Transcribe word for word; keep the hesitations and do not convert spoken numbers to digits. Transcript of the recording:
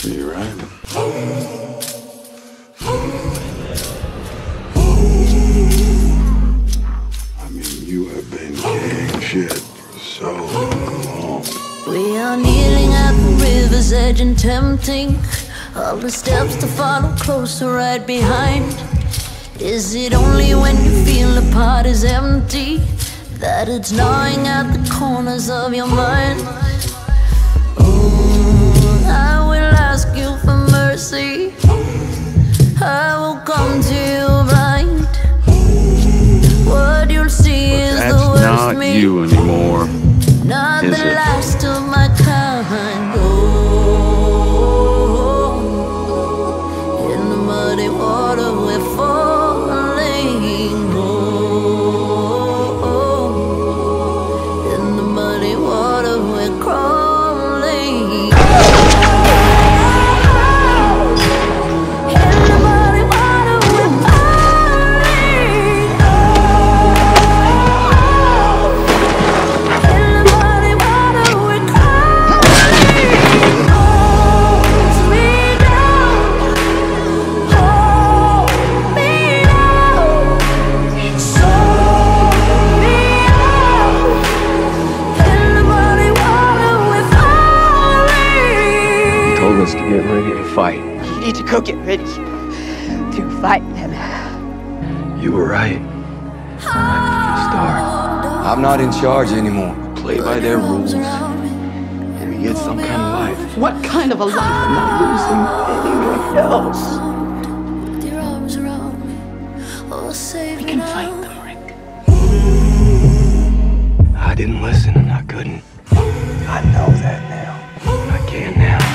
for you, right? I mean, you have been king shit for so long. We are kneeling at the river's edge and tempting all the steps to follow closer right behind. Is it only when you feel the pot is empty that it's gnawing at the corners of your mind? Oh, I will ask you for mercy. I will come to you blind. What you'll see but is the worst me. That's not you anymore. Not is the it? Last of my kind. Oh, in the muddy water we're falling. Oh, in the muddy water we're crawling. Us to get ready to fight. You need to go get ready to fight them. You were right. From the start. I'm not in charge anymore. We play by their rules, and we get some kind of life. What kind of a life? I'm not losing anyone else. We can fight them, Rick. I didn't listen, and I couldn't. I know that now. I can now.